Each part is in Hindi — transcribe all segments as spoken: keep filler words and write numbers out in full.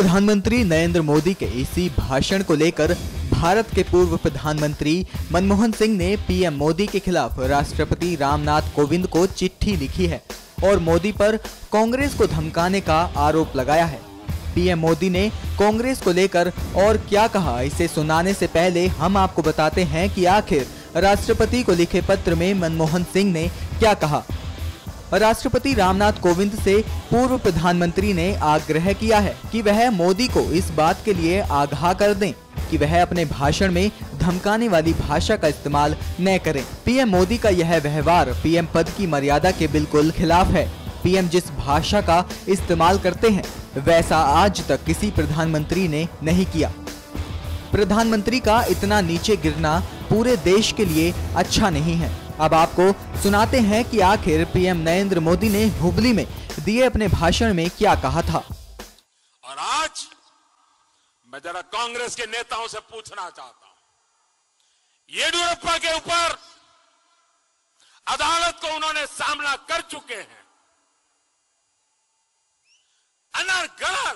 प्रधानमंत्री नरेंद्र मोदी के इसी भाषण को लेकर भारत के पूर्व प्रधानमंत्री मनमोहन सिंह ने पीएम मोदी के खिलाफ राष्ट्रपति रामनाथ कोविंद को चिट्ठी लिखी है और मोदी पर कांग्रेस को धमकाने का आरोप लगाया है। पीएम मोदी ने कांग्रेस को लेकर और क्या कहा, इसे सुनाने से पहले हम आपको बताते हैं कि आखिर राष्ट्रपति को लिखे पत्र में मनमोहन सिंह ने क्या कहा। राष्ट्रपति रामनाथ कोविंद से पूर्व प्रधानमंत्री ने आग्रह किया है कि वह मोदी को इस बात के लिए आगाह कर दें कि वह अपने भाषण में धमकाने वाली भाषा का इस्तेमाल न करें। पीएम मोदी का यह व्यवहार पीएम पद की मर्यादा के बिल्कुल खिलाफ है। पीएम जिस भाषा का इस्तेमाल करते हैं वैसा आज तक किसी प्रधानमंत्री ने नहीं किया। प्रधानमंत्री का इतना नीचे गिरना पूरे देश के लिए अच्छा नहीं है। अब आपको सुनाते हैं कि आखिर पीएम नरेंद्र मोदी ने हुबली में दिए अपने भाषण में क्या कहा था। और आज मैं जरा कांग्रेस के नेताओं से पूछना चाहता हूं, येदियुरप्पा के ऊपर अदालत को उन्होंने सामना कर चुके हैं। अनर्गल,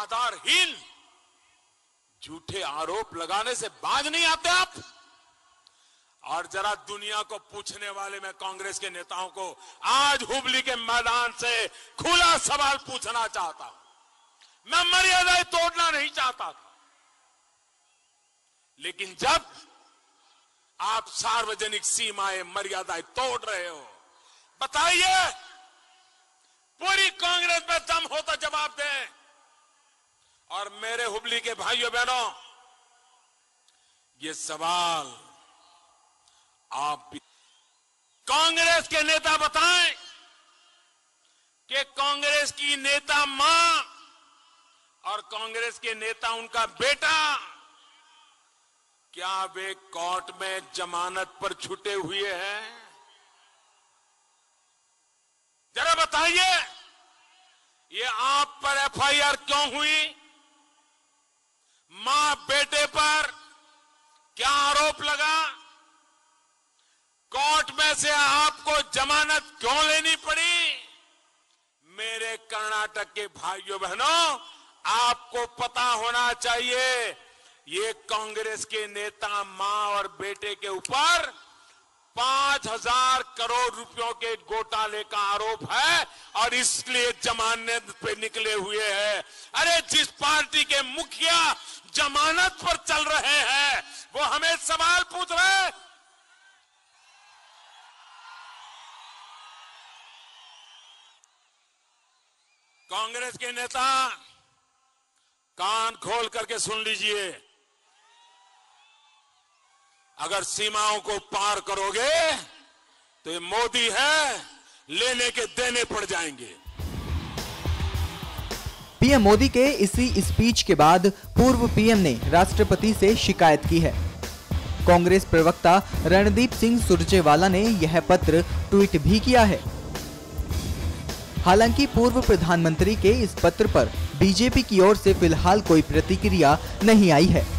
आधारहीन झूठे आरोप लगाने से बाज नहीं आते आप। और जरा दुनिया को पूछने वाले मैं कांग्रेस के नेताओं को आज हुबली के मैदान से खुला सवाल पूछना चाहता हूं। मैं मर्यादाएं तोड़ना नहीं चाहता था, लेकिन जब आप सार्वजनिक सीमाएं मर्यादाएं तोड़ रहे हो, बताइए पूरी कांग्रेस में दम हो तो जवाब दें। और मेरे हुबली के भाइयों बहनों, ये सवाल आप भी कांग्रेस के नेता बताएं कि कांग्रेस की नेता मां और कांग्रेस के नेता उनका बेटा, क्या वे कोर्ट में जमानत पर छूटे हुए हैं? जरा बताइए ये आप पर एफआईआर क्यों हुई? मां बेटे पर क्या आरोप लगा? कोर्ट में से आपको जमानत क्यों लेनी पड़ी? मेरे कर्नाटक के भाइयों बहनों, आपको पता होना चाहिए ये कांग्रेस के नेता मां और बेटे के ऊपर पांच हजार करोड़ रुपयों के घोटाले का आरोप है और इसलिए जमानत पे निकले हुए हैं। अरे जिस पार्टी के मुखिया जमानत पर चल रहे हैं वो हमें सवाल पूछ रहे हैं। कांग्रेस के नेता कान खोल करके सुन लीजिए, अगर सीमाओं को पार करोगे तो ये मोदी है, लेने के देने पड़ जाएंगे। पीएम मोदी के इसी स्पीच के बाद पूर्व पीएम ने राष्ट्रपति से शिकायत की है। कांग्रेस प्रवक्ता रणदीप सिंह सुरजेवाला ने यह पत्र ट्वीट भी किया है। हालांकि पूर्व प्रधानमंत्री के इस पत्र पर बीजेपी की ओर से फिलहाल कोई प्रतिक्रिया नहीं आई है।